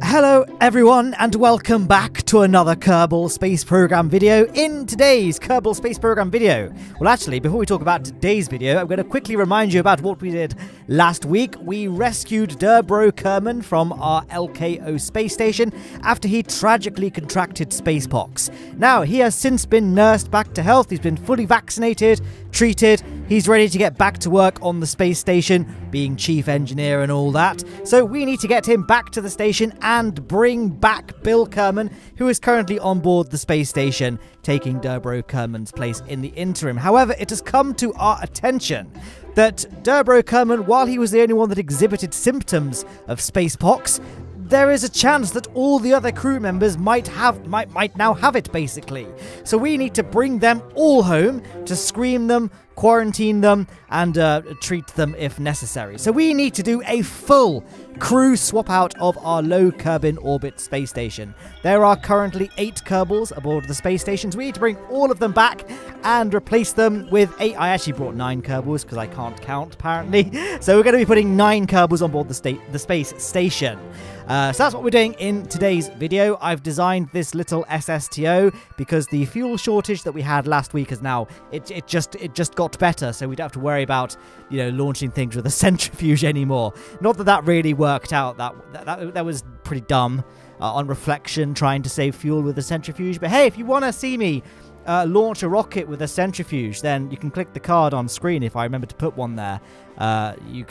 Hello everyone and welcome back to another Kerbal Space Program video. In today's Kerbal Space Program video, well actually before we talk about today's video, I'm going to quickly remind you about what we did last week. We rescued Derbro Kerman from our LKO space station after he tragically contracted space pox. Now he has since been nursed back to health, he's been fully vaccinated, treated, he's ready to get back to work on the space station, being chief engineer and all that. So we need to get him back to the station and bring back Bill Kerman, who is currently on board the space station, taking Derbro Kerman's place in the interim. However, it has come to our attention that Derbro Kerman, while he was the only one that exhibited symptoms of space pox, there is a chance that all the other crew members might now have it, basically. So we need to bring them all home to screen them, quarantine them, and treat them if necessary. So we need to do a full crew swap out of our low Kerbin orbit space station. There are currently 8 Kerbals aboard the space stations. We need to bring all of them back and replace them with 8. I actually brought 9 Kerbals because I can't count, apparently. So we're going to be putting 9 Kerbals on board the space station. So that's what we're doing in today's video. I've designed this little SSTO because the fuel shortage that we had last week has now it just got better, so we don't have to worry about, you know, launching things with a centrifuge anymore. Not that that really worked out. That was pretty dumb on reflection, trying to save fuel with a centrifuge. But hey, if you want to see me launch a rocket with a centrifuge, then you can click the card on screen if I remember to put one there. You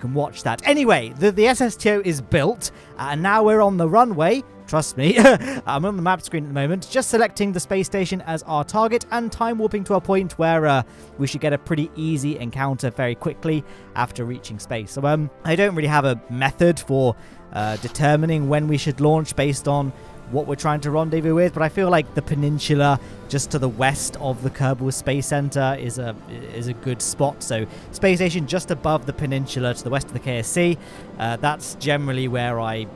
can watch that. Anyway, the SSTO is built, and now we're on the runway. Trust me, I'm on the map screen at the moment, just selecting the space station as our target and time warping to a point where we should get a pretty easy encounter very quickly after reaching space. So I don't really have a method for determining when we should launch based on what we're trying to rendezvous with, but I feel like the peninsula just to the west of the Kerbal Space Center is a good spot. So space station just above the peninsula to the west of the KSC, that's generally where I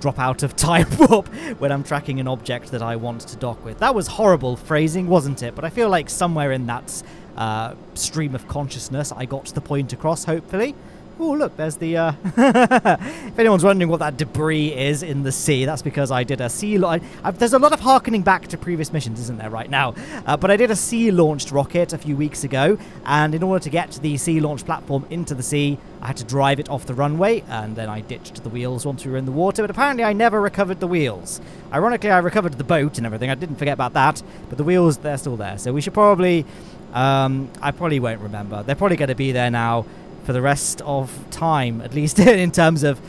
drop out of time warp when I'm tracking an object that I want to dock with. That was horrible phrasing, wasn't it? But I feel like somewhere in that stream of consciousness I got the point across, hopefully. Oh, look, there's the... if anyone's wondering what that debris is in the sea, that's because I did a sea... There's a lot of harkening back to previous missions, isn't there, right now? But I did a sea-launched rocket a few weeks ago, and in order to get the sea-launched platform into the sea, I had to drive it off the runway, and then I ditched the wheels once we were in the water, but apparently I never recovered the wheels. Ironically, I recovered the boat and everything. I didn't forget about that, but the wheels, they're still there. So we should probably... I probably won't remember. They're probably going to be there now for the rest of time, at least in terms of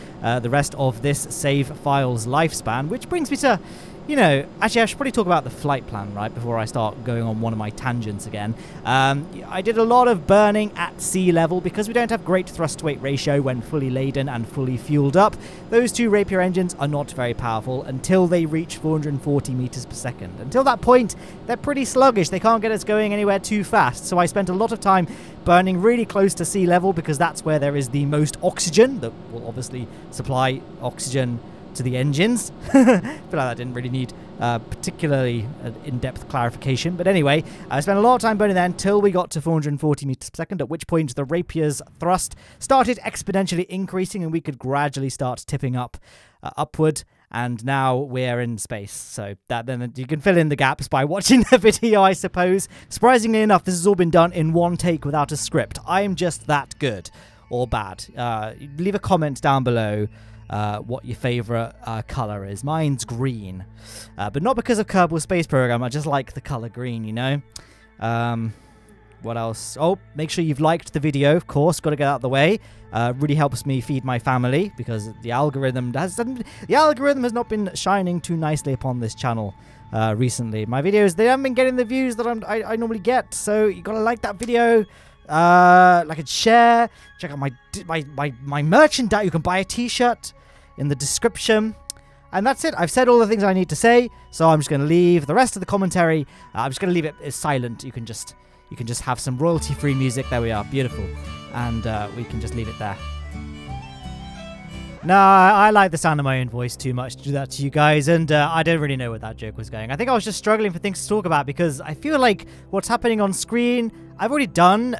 the rest of this save file's lifespan, which brings me to, you know, actually I should probably talk about the flight plan right before I start going on one of my tangents again. I did a lot of burning at sea level because we don't have great thrust to weight ratio when fully laden and fully fueled up. Those 2 Rapier engines are not very powerful until they reach 440 meters per second. Until that point, they're pretty sluggish. They can't get us going anywhere too fast. So I spent a lot of time burning really close to sea level because that's where there is the most oxygen that will obviously supply oxygen to the engines. I feel like that didn't really need particularly in-depth clarification, but anyway, I spent a lot of time burning there until we got to 440 meters per second, at which point the Rapier's thrust started exponentially increasing and we could gradually start tipping up upward. And now we're in space, so that then you can fill in the gaps by watching the video, I suppose. Surprisingly enough, this has all been done in one take without a script. I am just that good, or bad. Leave a comment down below what your favourite colour is. Mine's green, but not because of Kerbal Space Program. I just like the colour green, you know. What else? Oh, make sure you've liked the video, of course. Got to get out of the way. Really helps me feed my family because the algorithm has not been shining too nicely upon this channel recently. My videos, they haven't been getting the views that I normally get. So you got to like that video, like and share. Check out my merchandise. You can buy a T-shirt in the description. And that's it. I've said all the things I need to say. So I'm just going to leave the rest of the commentary. I'm just going to leave it silent. You can just have some royalty-free music. There we are. Beautiful. And we can just leave it there. No, I like the sound of my own voice too much to do that to you guys, and I don't really know where that joke was going. I think I was just struggling for things to talk about because I feel like what's happening on screen, I've already done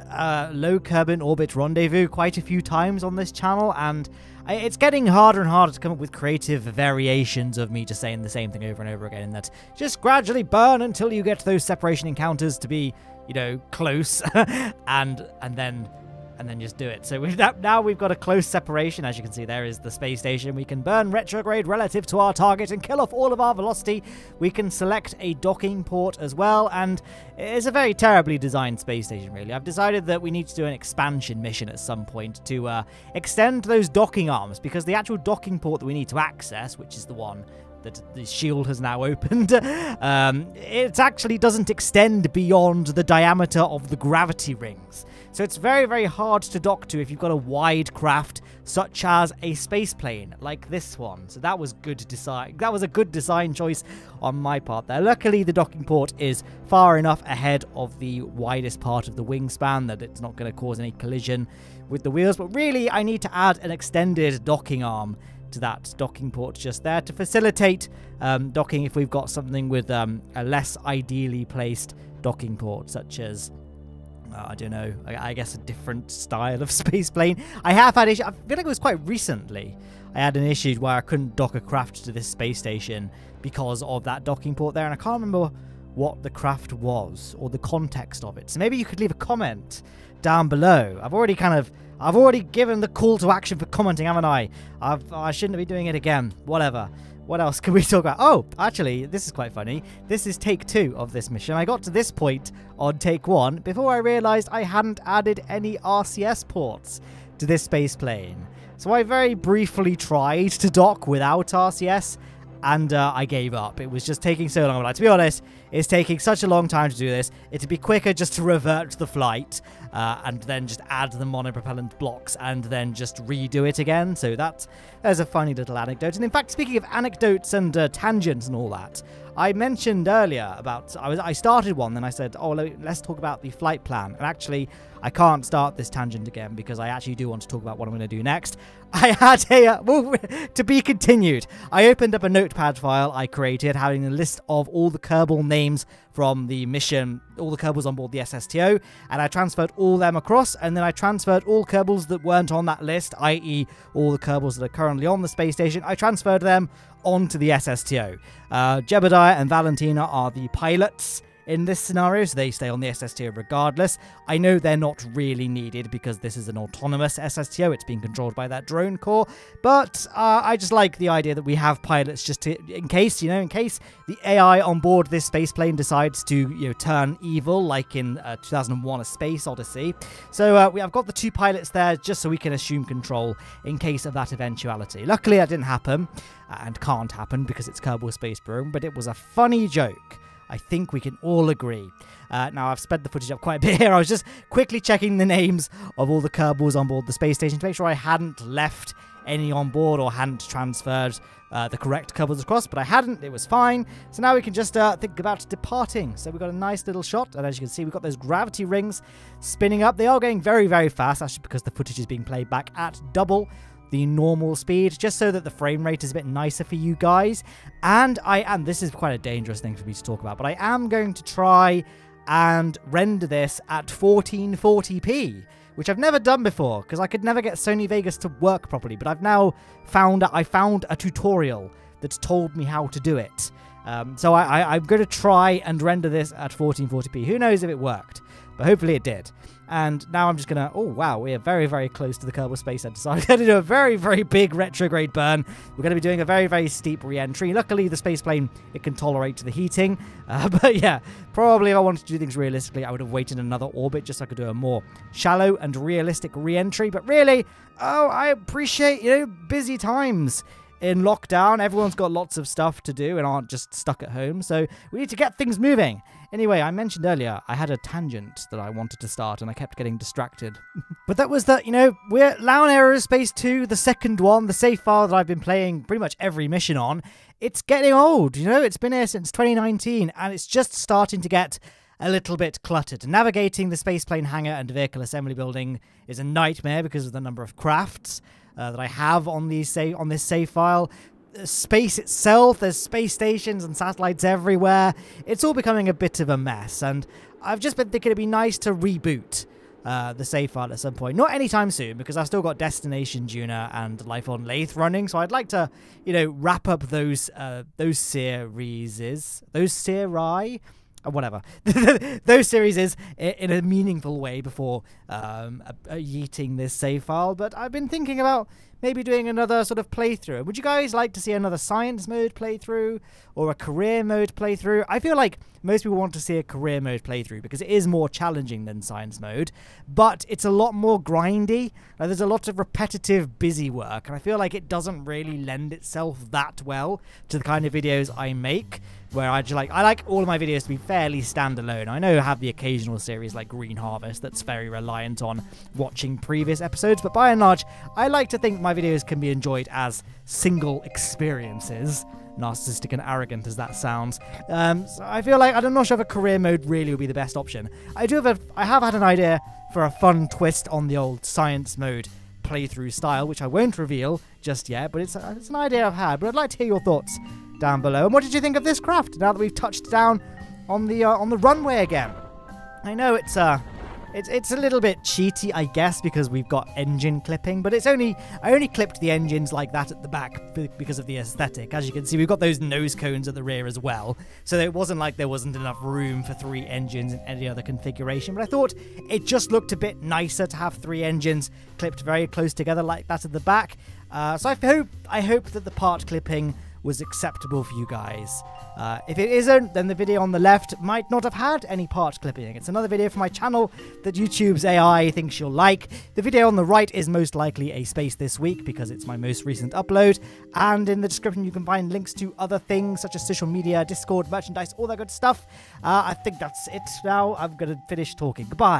low Kerbin orbit rendezvous quite a few times on this channel, and It's getting harder and harder to come up with creative variations of me just saying the same thing over and over again, and that just gradually burn until you get those separation encounters to be, you know, close, and then just do it. So with that, now we've got a close separation. As you can see, there is the space station. We can burn retrograde relative to our target and kill off all of our velocity. We can select a docking port as well, and it's a very terribly designed space station, really. I've decided that we need to do an expansion mission at some point to extend those docking arms, because the actual docking port that we need to access, which is the one that the shield has now opened, it actually doesn't extend beyond the diameter of the gravity rings. So it's very, very hard to dock to if you've got a wide craft, such as a space plane like this one. So that was good design. That was a good design choice on my part there. Luckily, the docking port is far enough ahead of the widest part of the wingspan that it's not going to cause any collision with the wheels. But really, I need to add an extended docking arm to that docking port just there to facilitate docking if we've got something with a less ideally placed docking port, such as, I don't know, I guess a different style of space plane. I have had issues. I feel like it was quite recently I had an issue where I couldn't dock a craft to this space station because of that docking port there, and I can't remember what the craft was or the context of it. So maybe you could leave a comment down below. I've already given the call to action for commenting, haven't I? I shouldn't be doing it again. Whatever. What else can we talk about? Oh, actually, this is quite funny. This is take 2 of this mission. I got to this point on take 1 before I realized I hadn't added any RCS ports to this space plane. So I very briefly tried to dock without RCS, and I gave up. It was just taking so long. Like, to be honest, it's taking such a long time to do this. It'd be quicker just to revert to the flight and then just add the monopropellant blocks and then just redo it again. So there's a funny little anecdote. And in fact, speaking of anecdotes and tangents and all that, I mentioned earlier about, I started one, then I said, oh, let's talk about the flight plan. And actually, I can't start this tangent again because I actually do want to talk about what I'm going to do next. I had a, well, to be continued. I opened up a notepad file I created having a list of all the Kerbal names from the mission, all the Kerbals on board the SSTO, and I transferred all them across, and then I transferred all Kerbals that weren't on that list, i.e. all the Kerbals that are currently on the space station, I transferred them onto the SSTO. Jebediah and Valentina are the pilots in this scenario, so they stay on the SSTO regardless. I know they're not really needed because this is an autonomous SSTO. It's being controlled by that drone corps. But I just like the idea that we have pilots just to, in case the AI on board this space plane decides to, turn evil, like in 2001: A Space Odyssey. So I've got the 2 pilots there just so we can assume control in case of that eventuality. Luckily, that didn't happen and can't happen because it's Kerbal Space Program, but it was a funny joke. I think we can all agree. Now, I've sped the footage up quite a bit here. I was just quickly checking the names of all the Kerbals on board the space station to make sure I hadn't left any on board or hadn't transferred the correct Kerbals across, but I hadn't. It was fine. So now we can just think about departing. So we've got a nice little shot, and as you can see, we've got those gravity rings spinning up. They are going very, very fast, actually, because the footage is being played back at double the normal speed, just so that the frame rate is a bit nicer for you guys. And this is quite a dangerous thing for me to talk about, but I am going to try and render this at 1440p, which I've never done before because I could never get Sony Vegas to work properly, but I've now found a tutorial that's told me how to do it. So I'm going to try and render this at 1440p. Who knows if it worked, but hopefully it did. And now I'm just going to... Oh, wow, we are very, very close to the Kerbal Space Center. So I'm going to do a very, very big retrograde burn. We're going to be doing a very, very steep re-entry. Luckily, the space plane, it can tolerate the heating. But yeah, probably if I wanted to do things realistically, I would have waited another orbit just so I could do a more shallow and realistic re-entry. But really, I appreciate, busy times in lockdown. Everyone's got lots of stuff to do and aren't just stuck at home. So we need to get things moving. Anyway, I mentioned earlier I had a tangent that I wanted to start and I kept getting distracted. But that was that, we're Lowne Aerospace 2, the second one, the safe file that I've been playing pretty much every mission on. It's getting old, it's been here since 2019 and it's just starting to get a little bit cluttered. Navigating the spaceplane hangar and vehicle assembly building is a nightmare because of the number of crafts that I have on this save file. Space itself, there's space stations and satellites everywhere. It's all becoming a bit of a mess, and I've just been thinking it'd be nice to reboot the save file at some point. Not anytime soon, because I've still got Destination Juno and Life on Lathe running, so I'd like to, you know, wrap up those series in a meaningful way before yeeting this save file. But I've been thinking about maybe doing another sort of playthrough. Would you guys like to see another science mode playthrough or a career mode playthrough? I feel like most people want to see a career mode playthrough because it is more challenging than science mode, but it's a lot more grindy. There's a lot of repetitive busy work, and I feel like it doesn't really lend itself that well to the kind of videos I make, where I like all of my videos to be fairly standalone. I know I have the occasional series like Green Harvest that's very reliant on watching previous episodes, but by and large, I like to think my videos can be enjoyed as single experiences, narcissistic and arrogant as that sounds. So I feel like, I'm not sure if a career mode really would be the best option. I have had an idea for a fun twist on the old science mode playthrough style, which I won't reveal just yet, but it's an idea I've had, but I'd like to hear your thoughts down below. And what did you think of this craft now that we've touched down on the runway again? I know it's a little bit cheaty, I guess, because we've got engine clipping, but I only clipped the engines like that at the back because of the aesthetic. As you can see, we've got those nose cones at the rear as well, so it wasn't like there wasn't enough room for 3 engines in any other configuration, but I thought it just looked a bit nicer to have 3 engines clipped very close together like that at the back. So I hope that the part clipping was acceptable for you guys. If it isn't, then the video on the left might not have had any part clipping. It's another video for my channel that YouTube's AI thinks you'll like. The video on the right is most likely a space this week because it's my most recent upload, and in the description you can find links to other things such as social media, Discord, merchandise, all that good stuff. I think that's it now. I'm gonna finish talking. Goodbye.